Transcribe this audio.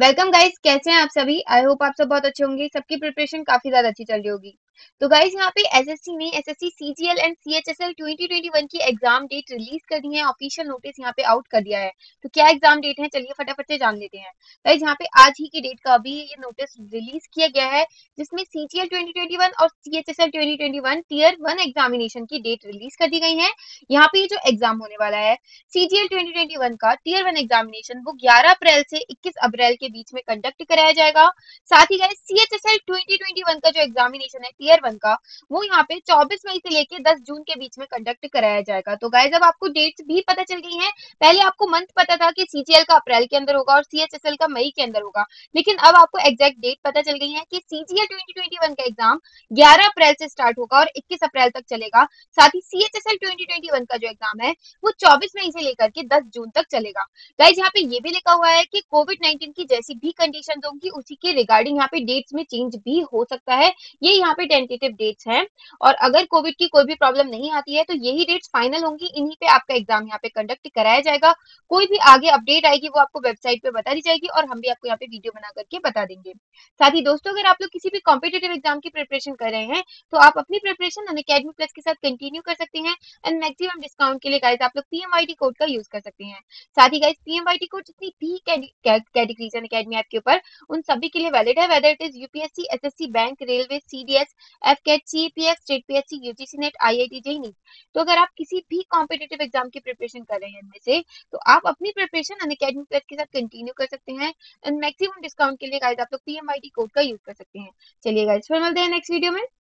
Welcome guys, कैसे हैं आप सभी। आई होप आप सब बहुत अच्छे होंगे, सबकी प्रिपरेशन काफी ज्यादा अच्छी चल रही होगी। तो गाइस यहाँ पे एसएससी ने एसएससी सीजीएल एंड सीएचएसएल 2021 की एग्जाम डेट रिलीज कर दी है। ऑफिशियल नोटिस यहाँ पे आउट कर दिया है। तो क्या एग्जाम डेट है, चलिए फटाफट से जान लेते हैं। गाइस यहाँ पे आज ही की डेट का अभी ये नोटिस रिलीज किया गया है, जिसमें सीजीएल 2021 और सीएचएसएल 2021 Tier 1 एग्जामिनेशन की डेट रिलीज कर दी गई है। यहाँ पे जो एग्जाम होने वाला है सीजीएल 2021 का Tier 1 एग्जामिनेशन, वो 11 अप्रैल से 21 अप्रैल के बीच में कंडक्ट कराया जाएगा। साथ ही गाइस सीएचएसएल 2021 का जो एग्जामिनेशन है Tier 1 का, वो यहाँ पे 24 मई से लेके 10 जून के बीच में कंडक्ट कराया जाएगा। तो गाइस अब आपको डेट्स भी पता चल गई हैं। पहले आपको मंथ पता था कि सीजीएल का अप्रैल के अंदर होगा और सीएचएसएल का मई के अंदर होगा, लेकिन अब आपको एग्जैक्ट डेट पता चल गई है कि सीजीएल 2021 का एग्जाम 11 अप्रैल से स्टार्ट होगा और 21 अप्रैल तक चलेगा। साथ ही सीएचएसएल 2021 का जो एग्जाम है वो 24 मई से लेकर के 10 जून तक चलेगा। गाइस यहाँ पे ये भी लिखा हुआ है कि COVID-19 की जैसी भी कंडीशन होंगी उसी के रिगार्डिंग यहाँ पे डेट्स में चेंज भी हो सकता है। ये यहाँ पे टेंटेटिव डेट्स हैं और अगर कोविड की कोई भी प्रॉब्लम नहीं आती है तो यही डेट्स फाइनल होंगी। इन्हीं पे आपका एग्जाम यहाँ पे कंडक्ट कराया जाएगा। कोई भी आगे अपडेट आएगी वो आपको वेबसाइट पे बता दी जाएगी और हम भी आपको यहाँ पे वीडियो बना करके बता देंगे। साथ ही दोस्तों, अगर आप लोग किसी भी कॉम्पिटेटिव एग्जाम की प्रिपरेशन कर रहे हैं तो आप अपनी प्रिपरेशन अनअकैडमी प्लस के साथ कंटिन्यू कर सकते हैं एंड मैक्सिमम डिस्काउंट के लिए गाइस आप लोग PMYT कोड का यूज कर सकते हैं। साथ ही गाइस PMYT कोड जितनी भी कैटेगरीज अनअकैडमी ऐप के ऊपर, उन सभी के लिए वैलिड है, whether it is UPSC, SSC, bank, railway, CDS, FCI, CEP, state PSC, UGC NET, IIT JEE NET। तो अगर आप किसी भी कॉम्पिटेटिव एग्जाम की प्रिपरेशन कर रहे हैं इनमें से, तो आप अपनी प्रिपरेशन अनअकैडमी प्लस के साथ कंटिन्यू कर सकते हैं एंड मैक्सिमम डिस्काउंट के लिए गाइस आप लोग PMYT कोड का यूज कर सकते हैं। चलिए गाइस, फिर मिलते हैं नेक्स्ट वीडियो में।